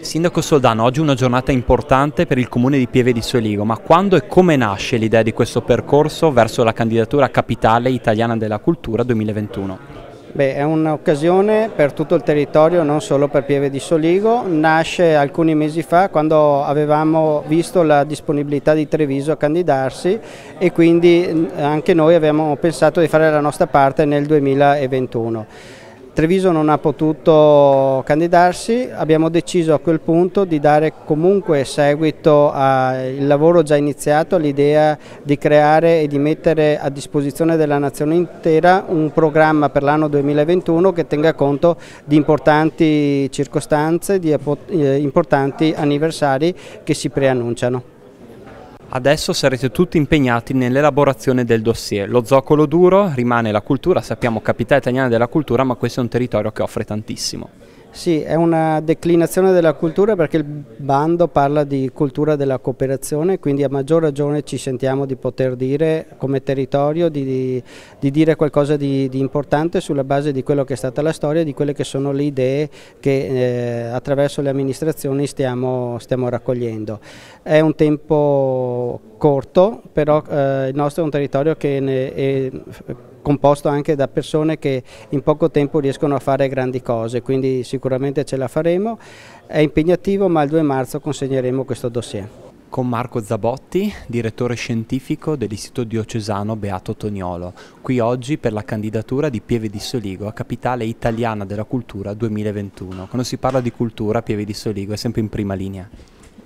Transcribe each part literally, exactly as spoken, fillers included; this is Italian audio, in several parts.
Sindaco Soldano, oggi è una giornata importante per il comune di Pieve di Soligo, ma quando e come nasce l'idea di questo percorso verso la candidatura Capitale Italiana della Cultura duemilaventuno? Beh, è un'occasione per tutto il territorio, non solo per Pieve di Soligo. Nasce alcuni mesi fa quando avevamo visto la disponibilità di Treviso a candidarsi e quindi anche noi avevamo pensato di fare la nostra parte nel duemilaventuno. Treviso non ha potuto candidarsi, abbiamo deciso a quel punto di dare comunque seguito al lavoro già iniziato, all'idea di creare e di mettere a disposizione della nazione intera un programma per l'anno duemilaventuno che tenga conto di importanti circostanze, di importanti anniversari che si preannunciano. Adesso sarete tutti impegnati nell'elaborazione del dossier. Lo zoccolo duro rimane la cultura, sappiamo Capitale Italiana della Cultura, ma questo è un territorio che offre tantissimo. Sì, è una declinazione della cultura perché il bando parla di cultura della cooperazione, quindi a maggior ragione ci sentiamo di poter dire come territorio, di, di, di dire qualcosa di, di importante sulla base di quello che è stata la storia e di quelle che sono le idee che eh, attraverso le amministrazioni stiamo, stiamo raccogliendo. È un tempo corto, però eh, il nostro è un territorio che ne è composto anche da persone che in poco tempo riescono a fare grandi cose, quindi sicuramente ce la faremo. È impegnativo, ma il due marzo consegneremo questo dossier. Con Marco Zabotti, direttore scientifico dell'Istituto Diocesano Beato Toniolo, qui oggi per la candidatura di Pieve di Soligo a Capitale Italiana della Cultura duemilaventuno. Quando si parla di cultura, Pieve di Soligo è sempre in prima linea.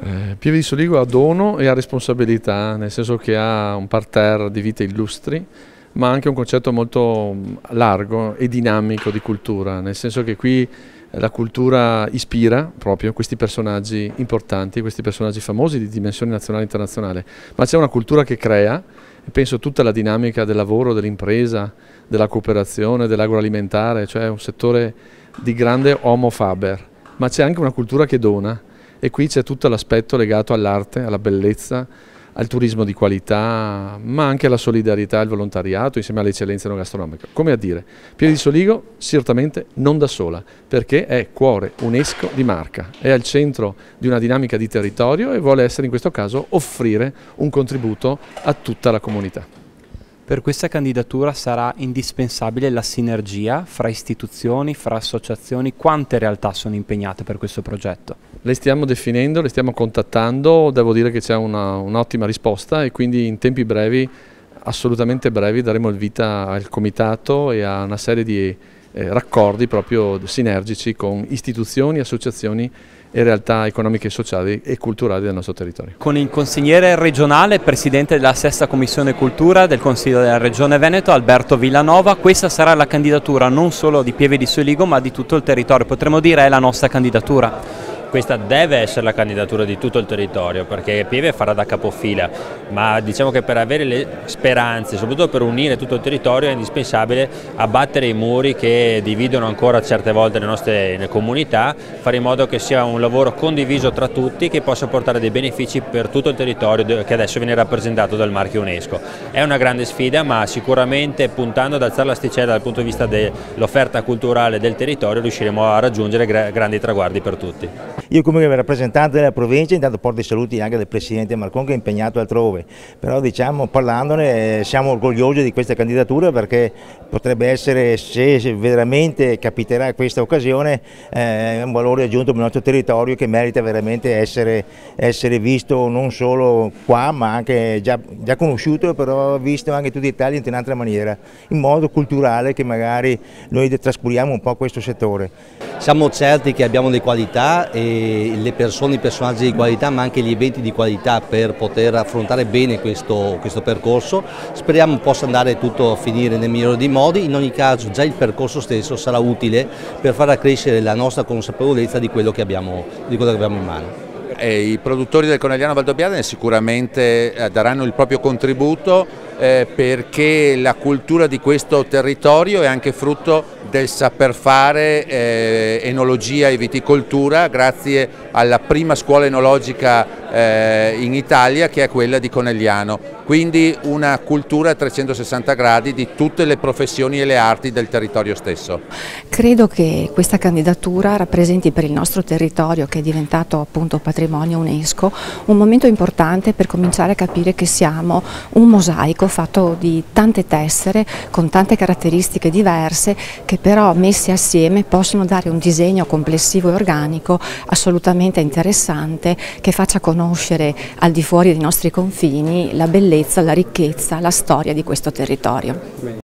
Eh, Pieve di Soligo ha dono e ha responsabilità, nel senso che ha un parterre di vite illustri, ma anche un concetto molto largo e dinamico di cultura, nel senso che qui la cultura ispira proprio questi personaggi importanti, questi personaggi famosi di dimensione nazionale e internazionale, ma c'è una cultura che crea, e penso tutta la dinamica del lavoro, dell'impresa, della cooperazione, dell'agroalimentare, cioè un settore di grande homo faber, ma c'è anche una cultura che dona e qui c'è tutto l'aspetto legato all'arte, alla bellezza, al turismo di qualità, ma anche alla solidarietà e al volontariato insieme all'eccellenza enogastronomica. Come a dire, Pieve di Soligo certamente non da sola, perché è cuore UNESCO di Marca, è al centro di una dinamica di territorio e vuole essere in questo caso offrire un contributo a tutta la comunità. Per questa candidatura sarà indispensabile la sinergia fra istituzioni, fra associazioni. Quante realtà sono impegnate per questo progetto? Le stiamo definendo, le stiamo contattando, devo dire che c'è un'ottima risposta e quindi in tempi brevi, assolutamente brevi, daremo il vita al comitato e a una serie di eh, raccordi proprio sinergici con istituzioni, associazioni e realtà economiche, sociali e culturali del nostro territorio. Con il consigliere regionale, presidente della Sesta Commissione Cultura del Consiglio della Regione Veneto, Alberto Villanova, questa sarà la candidatura non solo di Pieve di Soligo ma di tutto il territorio, potremmo dire è la nostra candidatura. Questa deve essere la candidatura di tutto il territorio perché Pieve farà da capofila, ma diciamo che per avere le speranze, soprattutto per unire tutto il territorio, è indispensabile abbattere i muri che dividono ancora certe volte le nostre comunità, fare in modo che sia un lavoro condiviso tra tutti che possa portare dei benefici per tutto il territorio che adesso viene rappresentato dal marchio UNESCO. È una grande sfida, ma sicuramente puntando ad alzare l'asticella dal punto di vista dell'offerta culturale del territorio riusciremo a raggiungere grandi traguardi per tutti. Io come rappresentante della provincia intanto porto i saluti anche del Presidente Marcon che è impegnato altrove, però diciamo parlandone siamo orgogliosi di questa candidatura perché potrebbe essere, se veramente capiterà questa occasione, eh, un valore aggiunto per il nostro territorio che merita veramente essere, essere visto non solo qua ma anche già, già conosciuto, però visto anche in tutta Italia in un'altra maniera, in modo culturale che magari noi trascuriamo un po' questo settore. Siamo certi che abbiamo le qualità e le persone, i personaggi di qualità ma anche gli eventi di qualità per poter affrontare bene questo, questo percorso. Speriamo possa andare tutto a finire nel migliore dei modi, in ogni caso già il percorso stesso sarà utile per far accrescere la nostra consapevolezza di quello che abbiamo, di quello che abbiamo in mano. E i produttori del Conegliano Valdobiadene sicuramente daranno il proprio contributo eh, perché la cultura di questo territorio è anche frutto del saper fare eh, enologia e viticoltura grazie alla prima scuola enologica eh, in Italia, che è quella di Conegliano, quindi una cultura a trecentosessanta gradi di tutte le professioni e le arti del territorio stesso. Credo che questa candidatura rappresenti per il nostro territorio, che è diventato appunto patrimonio UNESCO, un momento importante per cominciare a capire che siamo un mosaico fatto di tante tessere con tante caratteristiche diverse che però messi assieme possono dare un disegno complessivo e organico assolutamente interessante, che faccia conoscere al di fuori dei nostri confini la bellezza, la ricchezza, la storia di questo territorio.